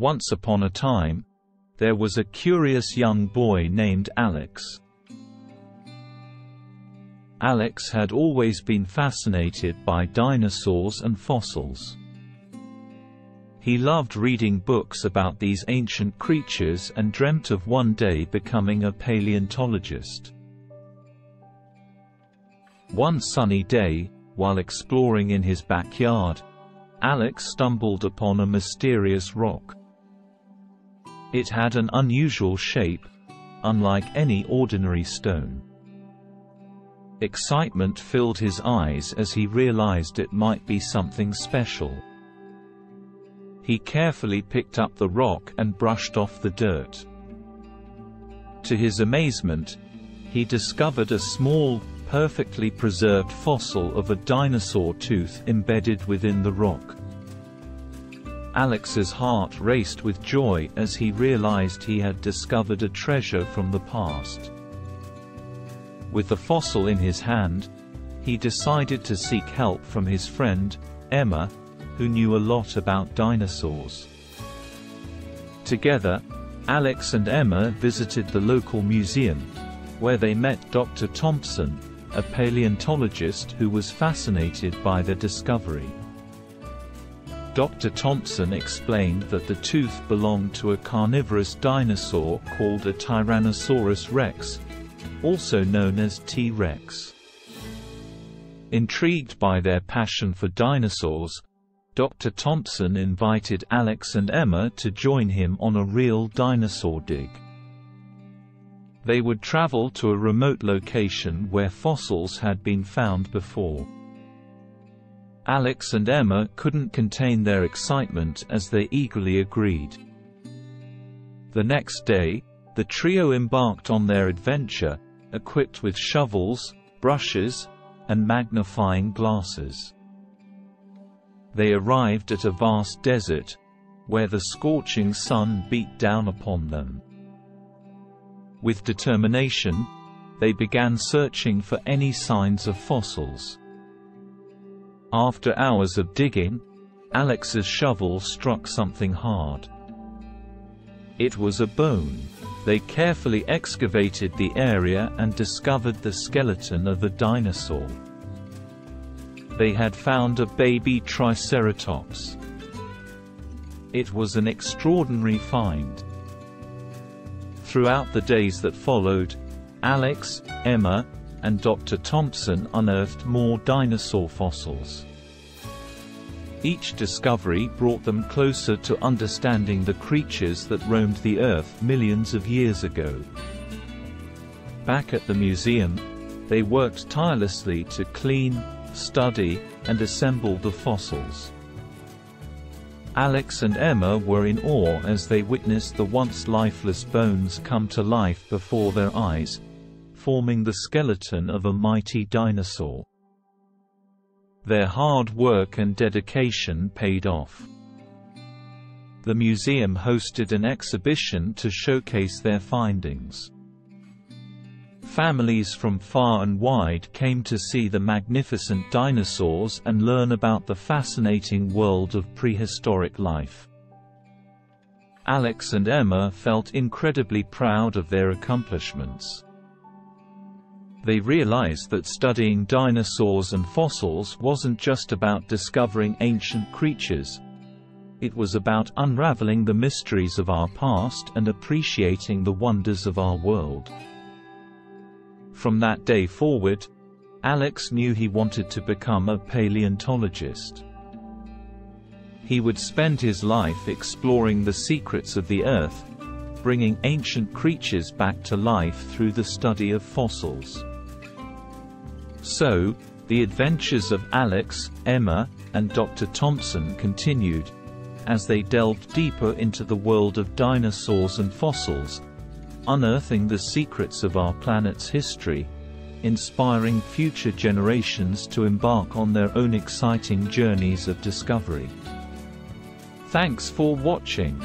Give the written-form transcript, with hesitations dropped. Once upon a time, there was a curious young boy named Alex. Alex had always been fascinated by dinosaurs and fossils. He loved reading books about these ancient creatures and dreamt of one day becoming a paleontologist. One sunny day, while exploring in his backyard, Alex stumbled upon a mysterious rock. It had an unusual shape, unlike any ordinary stone. Excitement filled his eyes as he realized it might be something special. He carefully picked up the rock and brushed off the dirt. To his amazement, he discovered a small, perfectly preserved fossil of a dinosaur tooth embedded within the rock. Alex's heart raced with joy as he realized he had discovered a treasure from the past. With the fossil in his hand, he decided to seek help from his friend, Emma, who knew a lot about dinosaurs. Together, Alex and Emma visited the local museum, where they met Dr. Thompson, a paleontologist who was fascinated by the discovery. Dr. Thompson explained that the tooth belonged to a carnivorous dinosaur called a Tyrannosaurus rex, also known as T-Rex. Intrigued by their passion for dinosaurs, Dr. Thompson invited Alex and Emma to join him on a real dinosaur dig. They would travel to a remote location where fossils had been found before. Alex and Emma couldn't contain their excitement as they eagerly agreed. The next day, the trio embarked on their adventure, equipped with shovels, brushes, and magnifying glasses. They arrived at a vast desert, where the scorching sun beat down upon them. With determination, they began searching for any signs of fossils. After hours of digging, Alex's shovel struck something hard. It was a bone. They carefully excavated the area and discovered the skeleton of a dinosaur. They had found a baby Triceratops. It was an extraordinary find. Throughout the days that followed, Alex, Emma, and Dr. Thompson unearthed more dinosaur fossils. Each discovery brought them closer to understanding the creatures that roamed the Earth millions of years ago. Back at the museum, they worked tirelessly to clean, study, and assemble the fossils. Alex and Emma were in awe as they witnessed the once lifeless bones come to life before their eyes, forming the skeleton of a mighty dinosaur. Their hard work and dedication paid off. The museum hosted an exhibition to showcase their findings. Families from far and wide came to see the magnificent dinosaurs and learn about the fascinating world of prehistoric life. Alex and Emma felt incredibly proud of their accomplishments. They realized that studying dinosaurs and fossils wasn't just about discovering ancient creatures. It was about unraveling the mysteries of our past and appreciating the wonders of our world. From that day forward, Alex knew he wanted to become a paleontologist. He would spend his life exploring the secrets of the Earth, bringing ancient creatures back to life through the study of fossils. So, the adventures of Alex, Emma, and Dr. Thompson continued, as they delved deeper into the world of dinosaurs and fossils, unearthing the secrets of our planet's history, inspiring future generations to embark on their own exciting journeys of discovery. Thanks for watching.